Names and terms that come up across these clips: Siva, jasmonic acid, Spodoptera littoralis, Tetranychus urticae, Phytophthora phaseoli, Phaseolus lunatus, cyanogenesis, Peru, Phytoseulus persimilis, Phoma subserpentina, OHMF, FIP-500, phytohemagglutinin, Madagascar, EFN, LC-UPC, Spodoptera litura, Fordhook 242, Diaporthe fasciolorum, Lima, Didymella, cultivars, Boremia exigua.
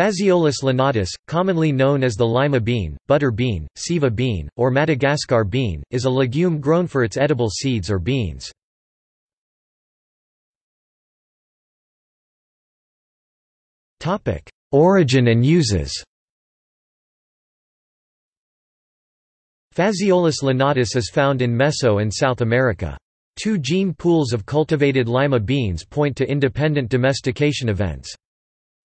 Phaseolus lunatus, commonly known as the lima bean, butter bean, siva bean, or Madagascar bean, is a legume grown for its edible seeds or beans. Origin and uses. Phaseolus lunatus is found in Meso and South America. Two gene pools of cultivated lima beans point to independent domestication events.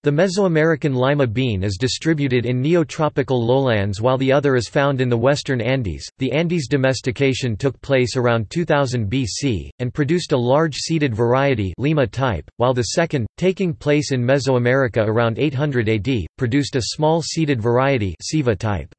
The Mesoamerican lima bean is distributed in neotropical lowlands while the other is found in the western Andes. The Andes domestication took place around 2000 BC, and produced a large seeded variety Lima type, while the second, taking place in Mesoamerica around 800 AD, produced a small seeded variety Siva type.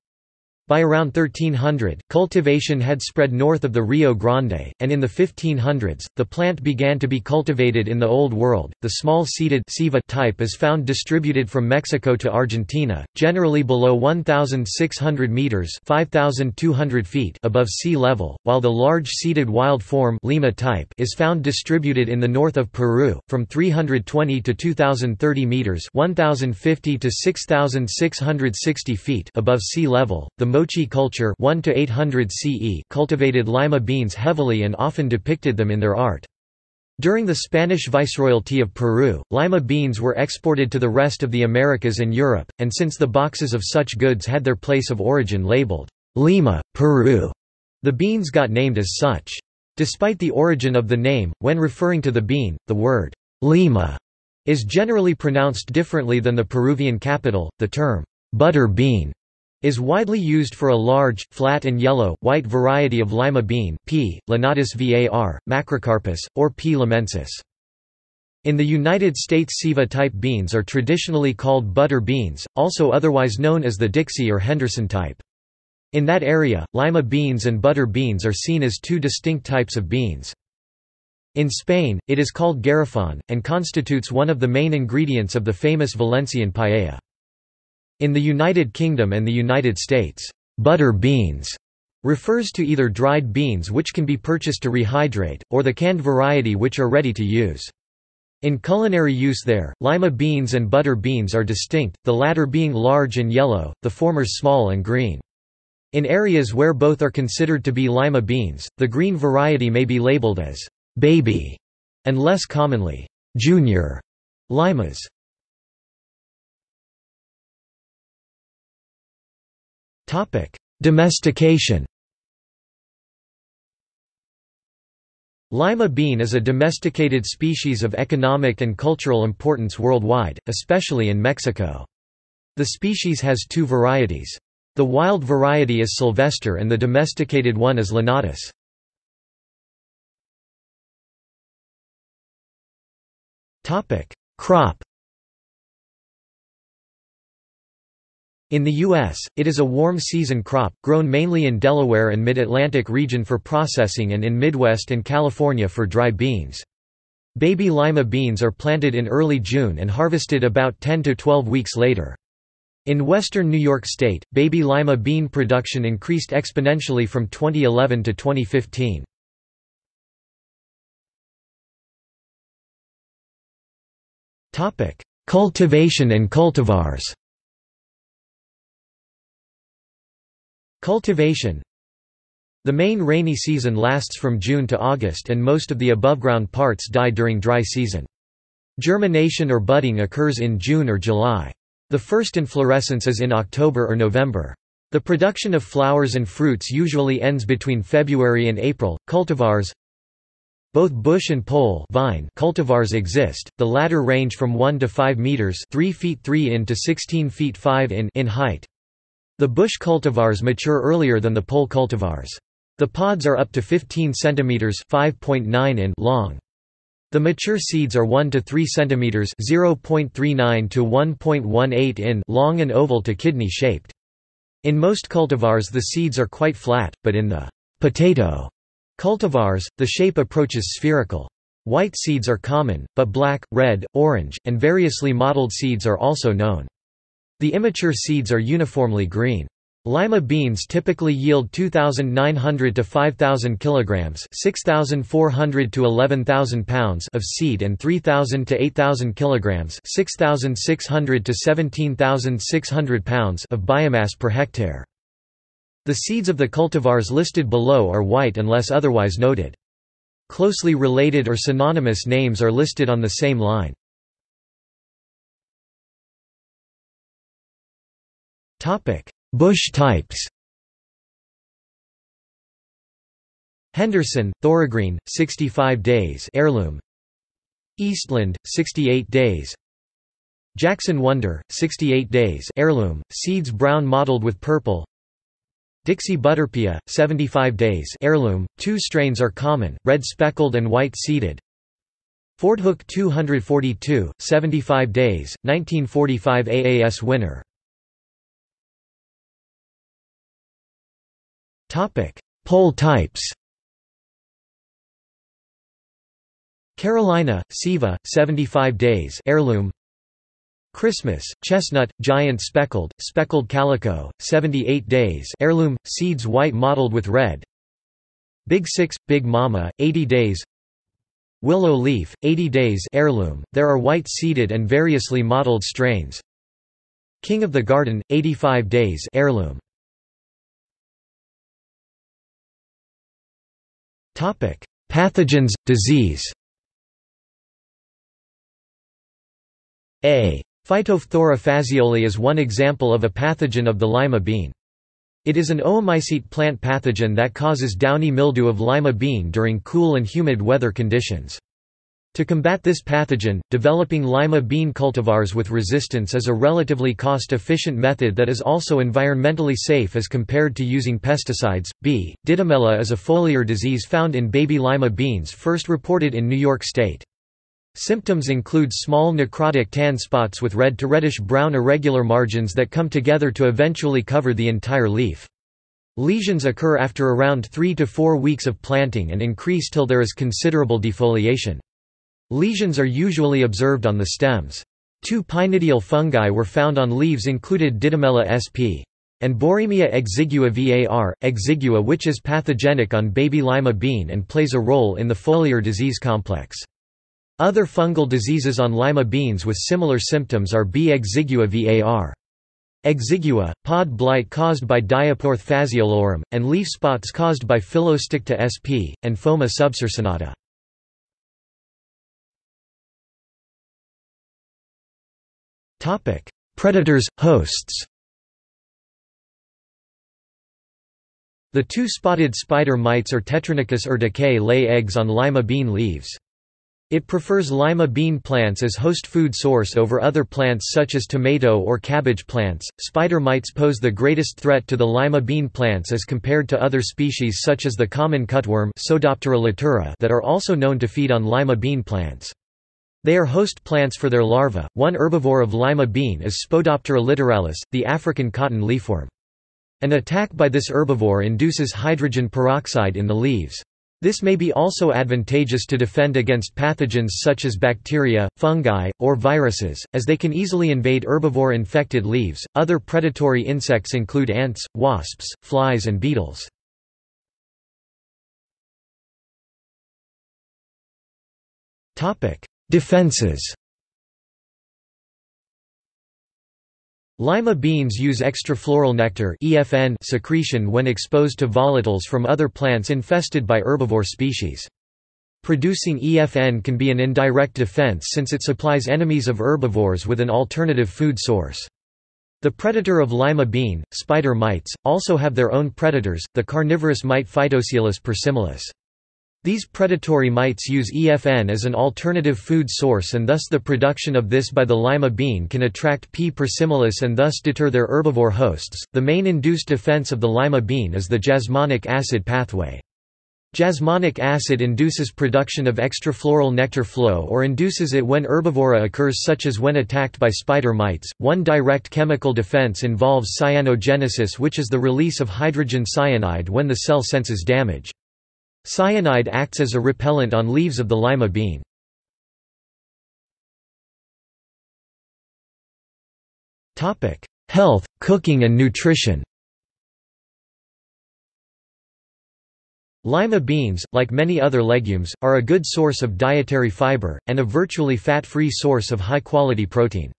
By around 1300, cultivation had spread north of the Rio Grande, and in the 1500s, the plant began to be cultivated in the Old World. The small-seeded Siva type is found distributed from Mexico to Argentina, generally below 1,600 meters (5,200 feet) above sea level, while the large-seeded wild form Lima type is found distributed in the north of Peru, from 320 to 2,030 meters (1,050 to 6,660 feet) above sea level. The Mochi culture 1 to 800 CE cultivated lima beans heavily and often depicted them in their art. During the Spanish Viceroyalty of Peru, lima beans were exported to the rest of the Americas and Europe, and since the boxes of such goods had their place of origin labeled, Lima, Peru, the beans got named as such. Despite the origin of the name, when referring to the bean, the word, Lima, is generally pronounced differently than the Peruvian capital. The term, butter bean, is widely used for a large, flat and yellow, white variety of lima bean P. lunatus var, macrocarpus, or P. lamensis. In the United States Siva-type beans are traditionally called butter beans, also otherwise known as the Dixie or Henderson type. In that area, lima beans and butter beans are seen as two distinct types of beans. In Spain, it is called garrofón, and constitutes one of the main ingredients of the famous Valencian paella. In the United Kingdom and the United States, butter beans refers to either dried beans which can be purchased to rehydrate, or the canned variety which are ready to use. In culinary use there, lima beans and butter beans are distinct, the latter being large and yellow, the former small and green. In areas where both are considered to be lima beans, the green variety may be labeled as baby and less commonly, junior limas. Domestication. Lima bean is a domesticated species of economic and cultural importance worldwide, especially in Mexico. The species has two varieties. The wild variety is silvestre and the domesticated one is lunatus. Crop. In the U.S., it is a warm-season crop, grown mainly in Delaware and Mid-Atlantic region for processing and in Midwest and California for dry beans. Baby lima beans are planted in early June and harvested about 10 to 12 weeks later. In western New York State, baby lima bean production increased exponentially from 2011 to 2015. Cultivation and cultivars. Cultivation. The main rainy season lasts from June to August and most of the above-ground parts die during dry season. Germination or budding occurs in June or July. The first inflorescence is in October or November. The production of flowers and fruits usually ends between February and April. Cultivars. Both bush and pole vine cultivars exist, the latter range from 1 to 5 meters 3 feet 3 in to 16 feet 5 in height. The bush cultivars mature earlier than the pole cultivars. The pods are up to 15 centimeters (5.9 in) long. The mature seeds are 1 to 3 centimeters (0.39 to 1.18 in) long and oval to kidney-shaped. In most cultivars the seeds are quite flat, but in the potato cultivars, the shape approaches spherical. White seeds are common, but black, red, orange, and variously mottled seeds are also known. The immature seeds are uniformly green. Lima beans typically yield 2,900 to 5,000 kilograms (6,400 to 11,000 pounds) of seed and 3,000 to 8,000 kilograms (6,600 to 17,600 pounds) of biomass per hectare. The seeds of the cultivars listed below are white unless otherwise noted. Closely related or synonymous names are listed on the same line. Topic: Bush types. Henderson, Thorogreen, 65 days heirloom. Eastland, 68 days. Jackson Wonder, 68 days heirloom, seeds brown mottled with purple. Dixie Butterpea, 75 days heirloom, two strains are common, red speckled and white seeded. Fordhook 242, 75 days, 1945 AAS winner. Pole types. Carolina, Siva, 75 days heirloom. Christmas, chestnut, giant speckled, speckled calico, 78 days heirloom, seeds white mottled with red. Big Six, Big Mama, 80 days. Willow leaf, 80 days heirloom, there are white seeded and variously mottled strains. King of the Garden, 85 days heirloom. Pathogens, disease. A. Phytophthora phaseoli is one example of a pathogen of the lima bean. It is an oomycete plant pathogen that causes downy mildew of lima bean during cool and humid weather conditions. To combat this pathogen, developing lima bean cultivars with resistance is a relatively cost-efficient method that is also environmentally safe as compared to using pesticides. B. Didymella is a foliar disease found in baby lima beans first reported in New York State. Symptoms include small necrotic tan spots with red to reddish-brown irregular margins that come together to eventually cover the entire leaf. Lesions occur after around 3 to 4 weeks of planting and increase till there is considerable defoliation. Lesions are usually observed on the stems. 2 pinedial fungi were found on leaves included Didymella sp. and Boremia exigua var, exigua which is pathogenic on baby lima bean and plays a role in the foliar disease complex. Other fungal diseases on lima beans with similar symptoms are B. exigua var. Exigua, pod blight caused by Diaporthe fasciolorum, and leaf spots caused by Phhyllosticta sp. and Phoma subserpentina. Predators, hosts. The 2 spotted spider mites or Tetranychus urticae lay eggs on lima bean leaves. It prefers lima bean plants as host food source over other plants such as tomato or cabbage plants. Spider mites pose the greatest threat to the lima bean plants as compared to other species such as the common cutworm Spodoptera litura that are also known to feed on lima bean plants. They are host plants for their larvae. One herbivore of lima bean is Spodoptera littoralis, the African cotton leafworm. An attack by this herbivore induces hydrogen peroxide in the leaves. This may be also advantageous to defend against pathogens such as bacteria, fungi, or viruses, as they can easily invade herbivore-infected leaves. Other predatory insects include ants, wasps, flies, and beetles. Defenses. Lima beans use extrafloral nectar (EFN) secretion when exposed to volatiles from other plants infested by herbivore species. Producing EFN can be an indirect defense since it supplies enemies of herbivores with an alternative food source. The predator of lima bean, spider mites, also have their own predators, the carnivorous mite Phytoseulus persimilis. These predatory mites use EFN as an alternative food source and thus the production of this by the lima bean can attract P. persimilis and thus deter their herbivore hosts. The main induced defense of the lima bean is the jasmonic acid pathway. Jasmonic acid induces production of extrafloral nectar flow or induces it when herbivora occurs such as when attacked by spider mites. One direct chemical defense involves cyanogenesis which is the release of hydrogen cyanide when the cell senses damage. Cyanide acts as a repellent on leaves of the lima bean. Health, cooking and nutrition. Lima beans, like many other legumes, are a good source of dietary fiber, and a virtually fat-free source of high-quality protein.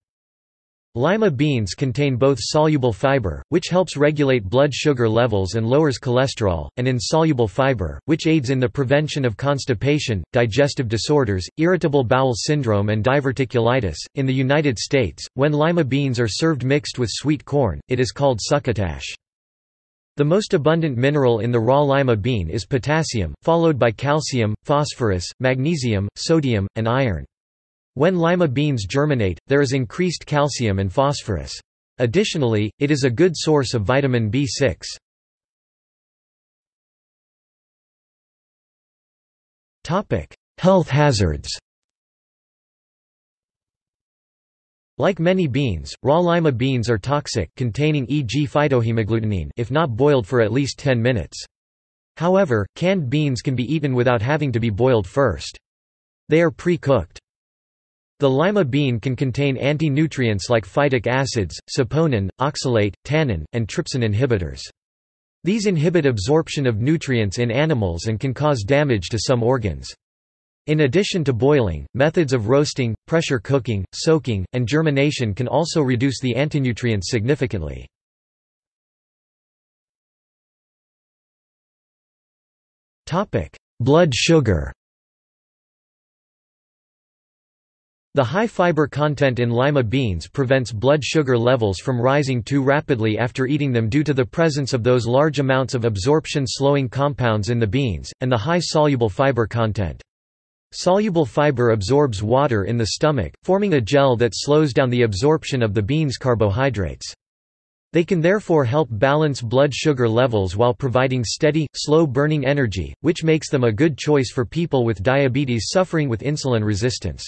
Lima beans contain both soluble fiber, which helps regulate blood sugar levels and lowers cholesterol, and insoluble fiber, which aids in the prevention of constipation, digestive disorders, irritable bowel syndrome, and diverticulitis. In the United States, when lima beans are served mixed with sweet corn, it is called succotash. The most abundant mineral in the raw lima bean is potassium, followed by calcium, phosphorus, magnesium, sodium, and iron. When lima beans germinate, there is increased calcium and phosphorus. Additionally, it is a good source of vitamin B6. Health hazards. Like many beans, raw lima beans are toxic, containing e.g. phytohemagglutinin, if not boiled for at least 10 minutes. However, canned beans can be eaten without having to be boiled first. They are pre-cooked. The lima bean can contain anti-nutrients like phytic acids, saponin, oxalate, tannin, and trypsin inhibitors. These inhibit absorption of nutrients in animals and can cause damage to some organs. In addition to boiling, methods of roasting, pressure cooking, soaking, and germination can also reduce the antinutrients significantly. Blood sugar. The high fiber content in lima beans prevents blood sugar levels from rising too rapidly after eating them due to the presence of those large amounts of absorption-slowing compounds in the beans, and the high soluble fiber content. Soluble fiber absorbs water in the stomach, forming a gel that slows down the absorption of the beans' carbohydrates. They can therefore help balance blood sugar levels while providing steady, slow-burning energy, which makes them a good choice for people with diabetes suffering with insulin resistance.